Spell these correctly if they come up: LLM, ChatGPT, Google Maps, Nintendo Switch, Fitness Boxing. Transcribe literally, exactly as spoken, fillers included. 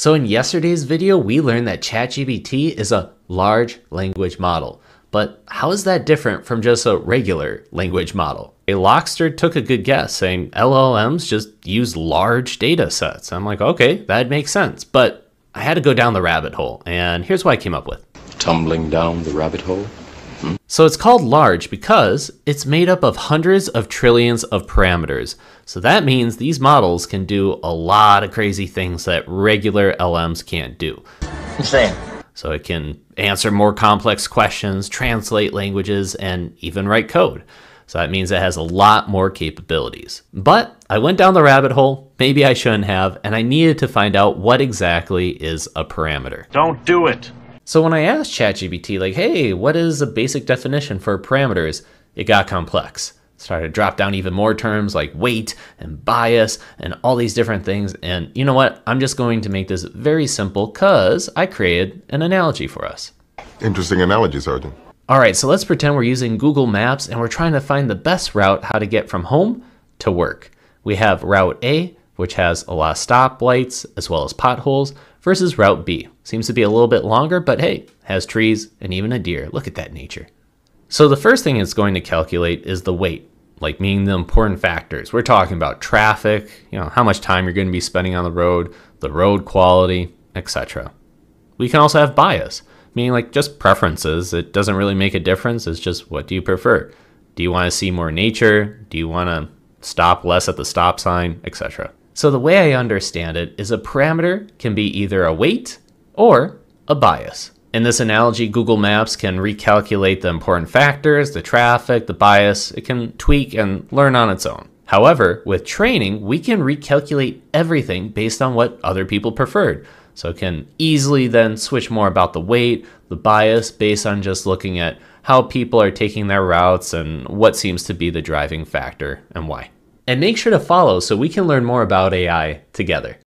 So in yesterday's video, we learned that ChatGPT is a large language model. But how is that different from just a regular language model? A Lockster took a good guess saying L L Ms just use large data sets. I'm like, okay, that makes sense. But I had to go down the rabbit hole, and here's what I came up with. Tumbling down the rabbit hole? Hmm. So it's called large because it's made up of hundreds of trillions of parameters. So that means these models can do a lot of crazy things that regular L Ms can't do. Insane. So it can answer more complex questions, translate languages, and even write code. So that means it has a lot more capabilities. But I went down the rabbit hole, maybe I shouldn't have, and I needed to find out what exactly is a parameter. Don't do it. So when I asked ChatGPT, like, hey, what is a basic definition for parameters? It got complex. It started to drop down even more terms like weight and bias and all these different things. And you know what? I'm just going to make this very simple because I created an analogy for us. Interesting analogy, Sergeant. All right, so let's pretend we're using Google Maps and we're trying to find the best route how to get from home to work. We have route A, which has a lot of stoplights as well as potholes, versus route B. Seems to be a little bit longer, but hey, has trees and even a deer. Look at that nature. So the first thing it's going to calculate is the weight, like meaning the important factors. We're talking about traffic, you know, how much time you're going to be spending on the road, the road quality, et cetera. We can also have bias, meaning like just preferences. It doesn't really make a difference. It's just, what do you prefer? Do you want to see more nature? Do you want to stop less at the stop sign, et cetera? So the way I understand it is a parameter can be either a weight or a bias. In this analogy, Google Maps can recalculate the important factors, the traffic, the bias. It can tweak and learn on its own. However, with training, we can recalculate everything based on what other people preferred. So it can easily then switch more about the weight, the bias, based on just looking at how people are taking their routes and what seems to be the driving factor and why. And make sure to follow so we can learn more about A I together.